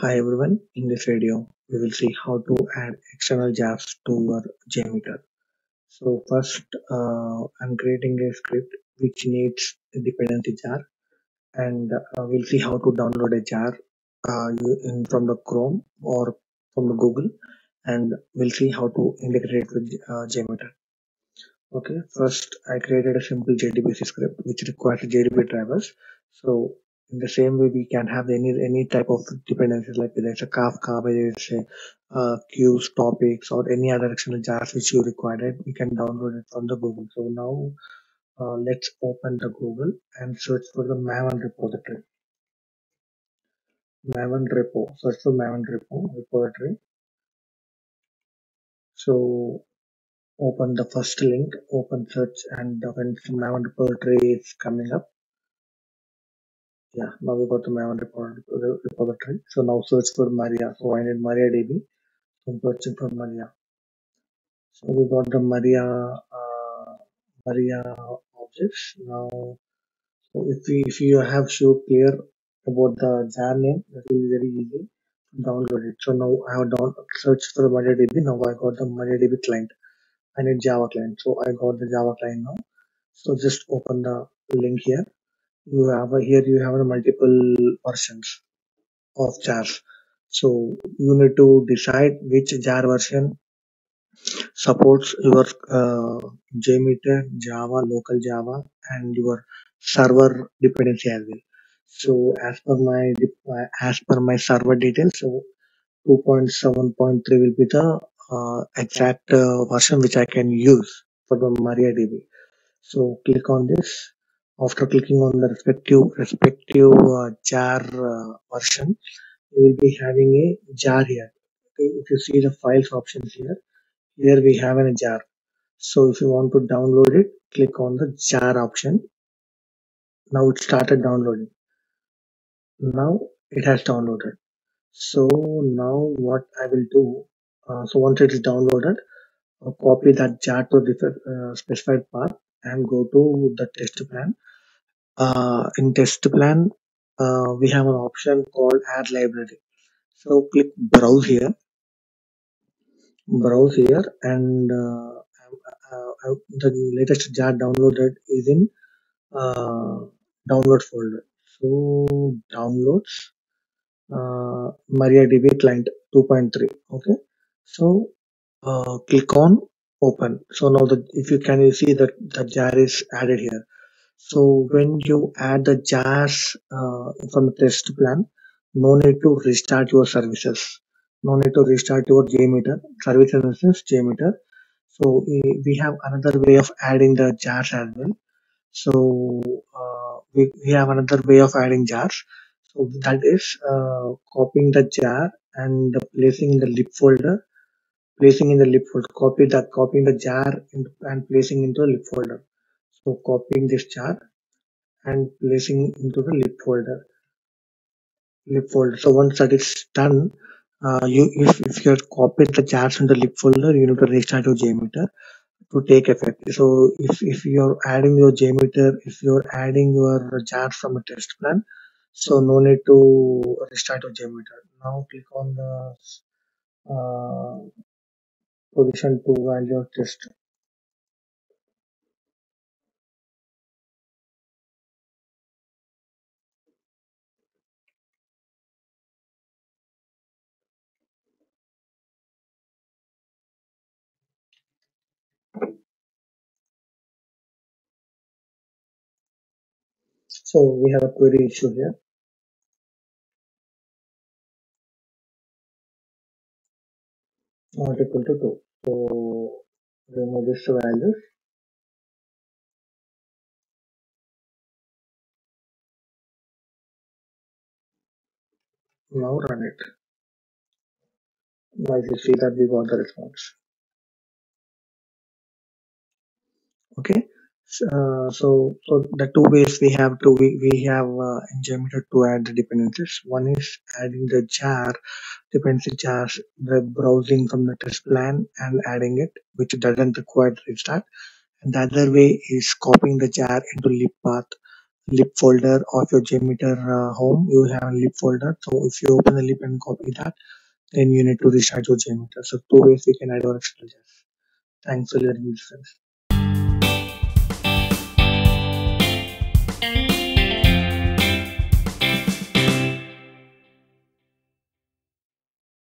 Hi everyone, in this video we will see how to add external jars to your JMeter. So first I'm creating a script which needs a dependency jar, and we'll see how to download a jar from the Chrome or from the Google, and we'll see how to integrate with JMeter. Okay, first I created a simple JDBC script which requires JDBC drivers. So in the same way, we can have any type of dependencies, like whether it's a Kafka, whether it's a queues, topics, or any other external jars which you required. We can download it from the Google. So now let's open the Google and search for the Maven repository. Search for Maven repository. So open the first link, open search, and when Maven repository is coming up. Yeah, now we got the Maven repository. So now search for Maria. So I need MariaDB. So I'm searching for Maria. So we got the Maria objects. Now, so if you have show clear about the jar name, that will be very easy to download it. So now I have searched for MariaDB. Now I got the MariaDB client. I need Java client. So I got the Java client now. So just open the link here. Here you have multiple versions of jars, so you need to decide which jar version supports your JMeter, Java, local Java, and your server dependency as well. So as per my server details, so 2.7.3 will be the exact version which I can use for the MariaDB. So click on this. After clicking on the respective jar version, you will be having a jar here. Okay, if you see the files options here we have a jar. So if you want to download it, click on the jar option. Now it started downloading. Now it has downloaded. So now what I will do, so once it is downloaded, I'll copy that jar to the specified path and go to the test plan. In test plan, we have an option called add library. So click browse here. Browse here, and the latest jar downloaded is in download folder. So downloads MariaDB client 2.3. Okay. So click on open. So now you see that the jar is added here. So when you add the jars from the test plan, no need to restart your services. No need to restart your JMeter services, JMeter. So we have another way of adding the jars as well. So we have another way of adding jars. So that is copying the jar and placing in the lib folder. Copying the jar and placing into a lib folder. So copying this jar and placing into the lib folder. So once that is done, if you have copied the jars in the lib folder, you need to restart your JMeter to take effect. So if you're adding your JMeter, if you're adding your jar from a test plan, so no need to restart your JMeter. Now click on the position to value of test. So we have a query issue here. Not equal to 2. So remove this value. Now run it. Now you see that we got the response. Okay. So the two ways we have in JMeter to add the dependencies. One is adding the jar, dependency jars, the browsing from the test plan and adding it, which doesn't require restart. And the other way is copying the jar into lib path lib folder of your JMeter home. You have a lib folder. So if you open the lib and copy that, then you need to restart your JMeter. So two ways we can add our extra JARs. Thanks for your research.